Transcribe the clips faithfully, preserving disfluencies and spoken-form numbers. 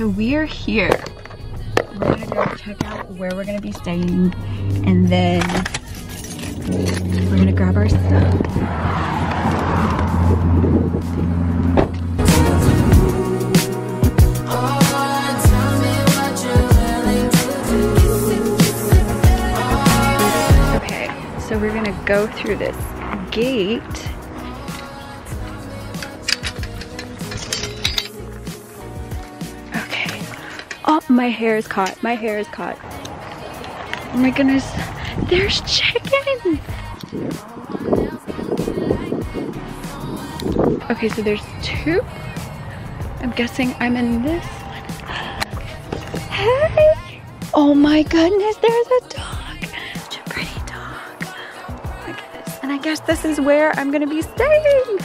So we're here. We're gonna go check out where we're gonna be staying, and then we're gonna grab our stuff. So we're gonna go through this gate. Okay. Oh, my hair is caught. My hair is caught. Oh my goodness. There's chicken. Okay, so there's two. I'm guessing I'm in this one. Hey! Oh my goodness, there's a dog. I guess this is where I'm gonna be staying.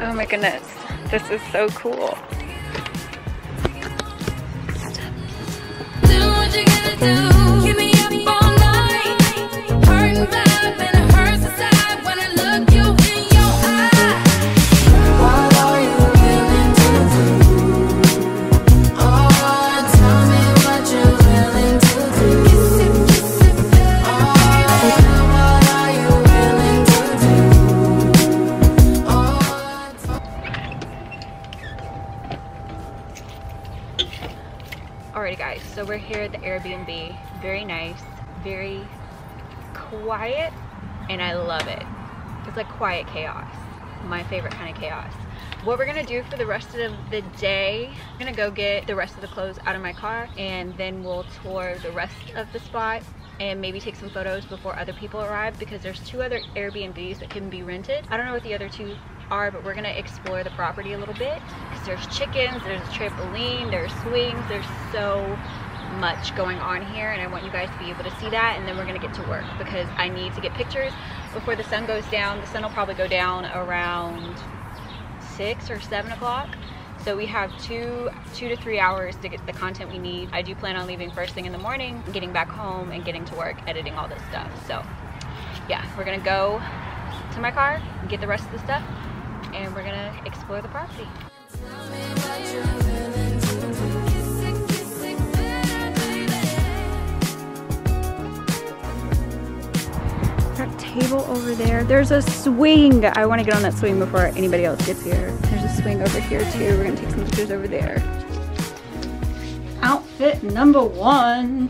Oh my goodness, this is so cool. Alrighty guys, so we're here at the Airbnb. Very nice, very quiet, and I love it. It's like quiet chaos, my favorite kind of chaos. What we're gonna do for the rest of the day, I'm gonna go get the rest of the clothes out of my car, and then we'll tour the rest of the spot and maybe take some photos before other people arrive, because there's two other Airbnbs that can be rented. I don't know what the other two are, but we're gonna explore the property a little bit, because there's chickens, there's a trampoline, there's swings, there's so much going on here, and I want you guys to be able to see that. And then we're gonna get to work, because I need to get pictures before the sun goes down. The sun will probably go down around six or seven o'clock, so we have two two to three hours to get the content we need. I do plan on leaving first thing in the morning, getting back home, and getting to work editing all this stuff. So yeah, we're gonna go to my car, get the rest of the stuff, and we're gonna explore the property. That table over there. There's a swing. I want to get on that swing before anybody else gets here. There's a swing over here too. We're gonna take some pictures over there. Outfit number one.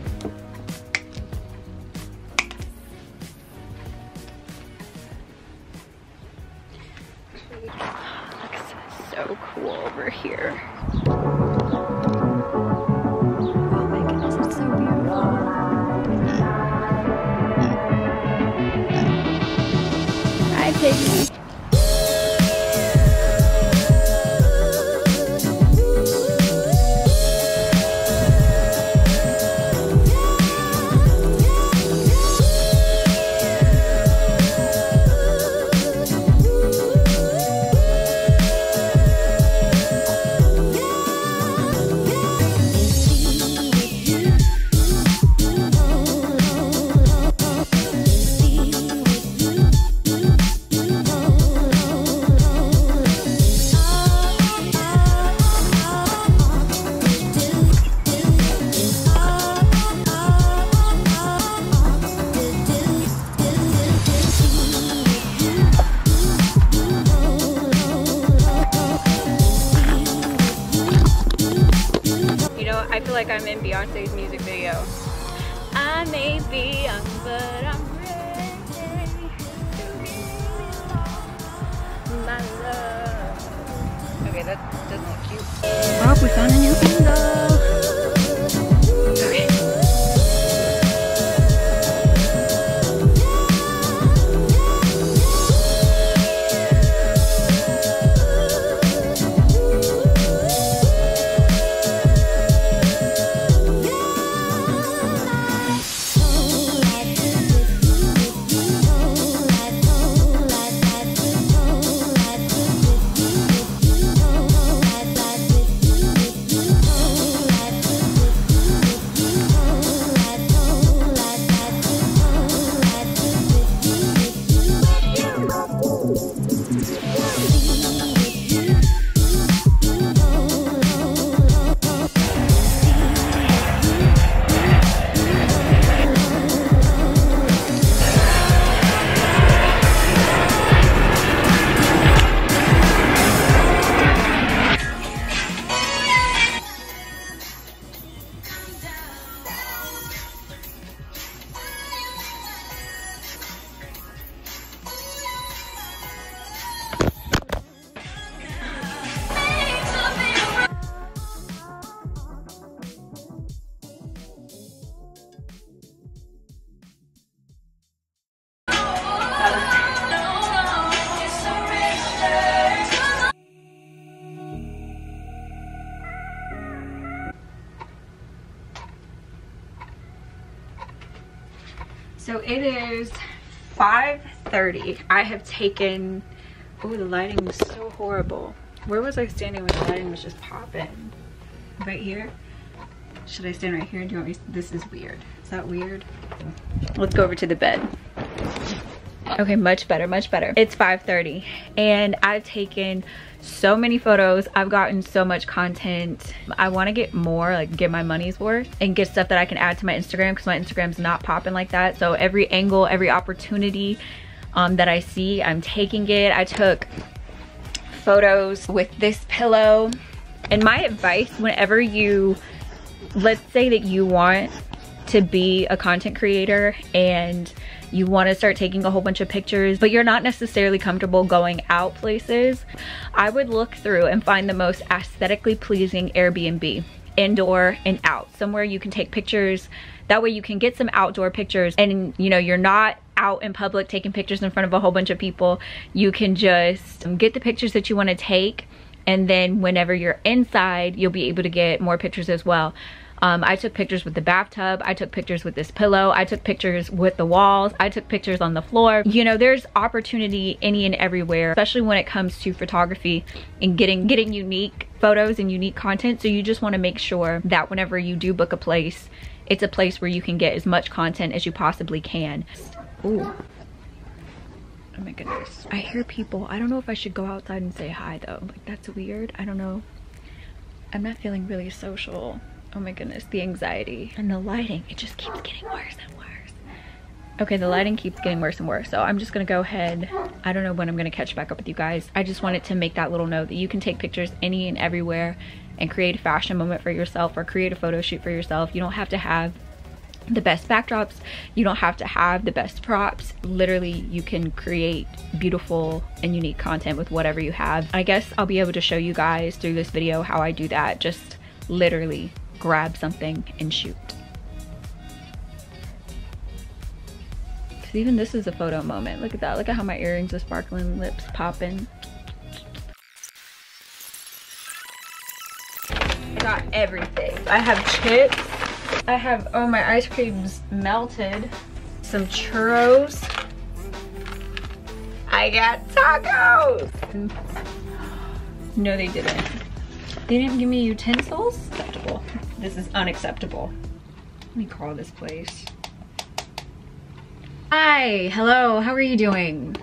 So cool over here. Oh my goodness, it's so beautiful. Hi, Piggy. Like I'm in Beyonce's music video. I may be young, but I'm ready to give you my love. Okay, that doesn't look cute. Rob, we found a new angle. Okay. five thirty. I have taken, oh, the lighting was so horrible. Where was I standing when the lighting was just popping? Right here? Should I stand right here? Do you want me, this is weird. Is that weird? Let's go over to the bed. Okay, much better, much better. It's five thirty and I've taken so many photos. I've gotten so much content. I want to get more, like get my money's worth and get stuff that I can add to my Instagram, because my Instagram's not popping like that. So every angle, every opportunity um, that I see, I'm taking it. I took photos with this pillow. And my advice, whenever you, let's say that you want to be a content creator and you want to start taking a whole bunch of pictures, but you're not necessarily comfortable going out places, I would look through and find the most aesthetically pleasing Airbnb, indoor and out, somewhere you can take pictures. That way you can get some outdoor pictures and, you know, you're not out in public taking pictures in front of a whole bunch of people. You can just get the pictures that you want to take, and then whenever you're inside, you'll be able to get more pictures as well. Um, I took pictures with the bathtub, I took pictures with this pillow, I took pictures with the walls, I took pictures on the floor. You know, there's opportunity any and everywhere, especially when it comes to photography and getting getting unique photos and unique content. So you just want to make sure that whenever you do book a place, it's a place where you can get as much content as you possibly can. Ooh. Oh my goodness. I hear people. I don't know if I should go outside and say hi though. Like, that's weird. I don't know. I'm not feeling really social. Oh my goodness, the anxiety and the lighting, it just keeps getting worse and worse. Okay, the lighting keeps getting worse and worse, so I'm just gonna go ahead. I don't know when I'm gonna catch back up with you guys. I just wanted to make that little note that you can take pictures any and everywhere and create a fashion moment for yourself or create a photo shoot for yourself. You don't have to have the best backdrops, you don't have to have the best props. Literally, you can create beautiful and unique content with whatever you have. I guess I'll be able to show you guys through this video how I do that. Just literally grab something and shoot. Because even this is a photo moment. Look at that. Look at how my earrings are sparkling, lips popping. I got everything. I have chips. I have, oh, my ice cream's melted. Some churros. I got tacos. No, they didn't. They didn't give me utensils? Acceptable. This is unacceptable. Let me call this place. Hi, hello, how are you doing?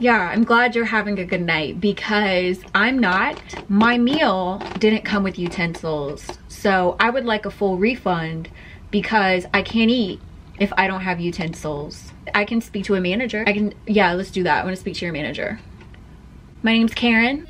Yeah, I'm glad you're having a good night, because I'm not. My meal didn't come with utensils, so I would like a full refund because I can't eat if I don't have utensils. I can speak to a manager. I can, yeah, let's do that. I want to speak to your manager. My name's Karen.